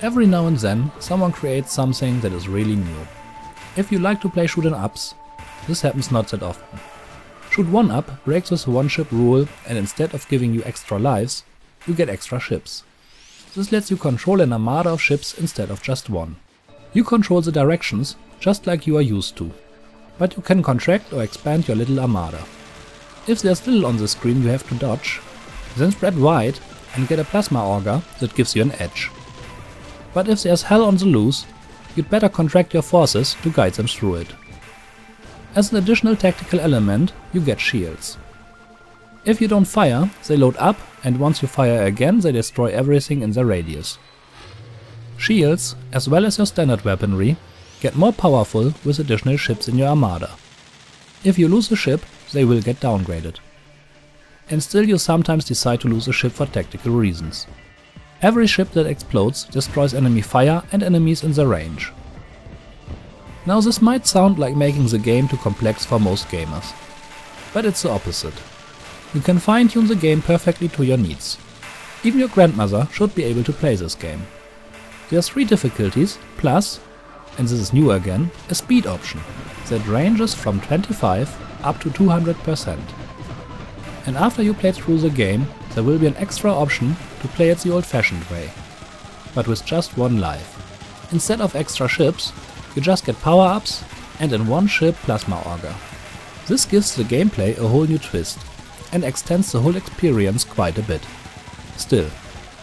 Every now and then someone creates something that is really new. If you like to play shoot 'em ups, this happens not that often. Shoot one up breaks with the one ship rule, and instead of giving you extra lives, you get extra ships. This lets you control an armada of ships instead of just one. You control the directions, just like you are used to. But you can contract or expand your little armada. If there's little on the screen you have to dodge, then spread wide and get a plasma auger that gives you an edge. But if there's hell on the loose, you'd better contract your forces to guide them through it. As an additional tactical element, you get shields. If you don't fire, they load up, and once you fire again, they destroy everything in their radius. Shields, as well as your standard weaponry, get more powerful with additional ships in your armada. If you lose a ship, they will get downgraded. And still you sometimes decide to lose a ship for tactical reasons. Every ship that explodes destroys enemy fire and enemies in their range. Now this might sound like making the game too complex for most gamers, but it's the opposite. You can fine-tune the game perfectly to your needs. Even your grandmother should be able to play this game. There are 3 difficulties, plus, and this is new again, a speed option that ranges from 25 up to 200%. And after you play through the game, there will be an extra option to play it the old-fashioned way, but with just one life. Instead of extra ships, you just get power-ups and in one ship plasma auger. This gives the gameplay a whole new twist and extends the whole experience quite a bit. Still,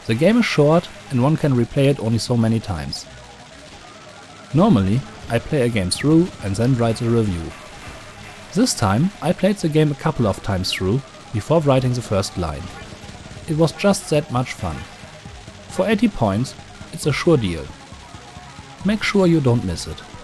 the game is short and one can replay it only so many times. Normally, I play a game through and then write a review. This time, I played the game a couple of times through before writing the first line. It was just that much fun. For 80 points, it's a sure deal. Make sure you don't miss it.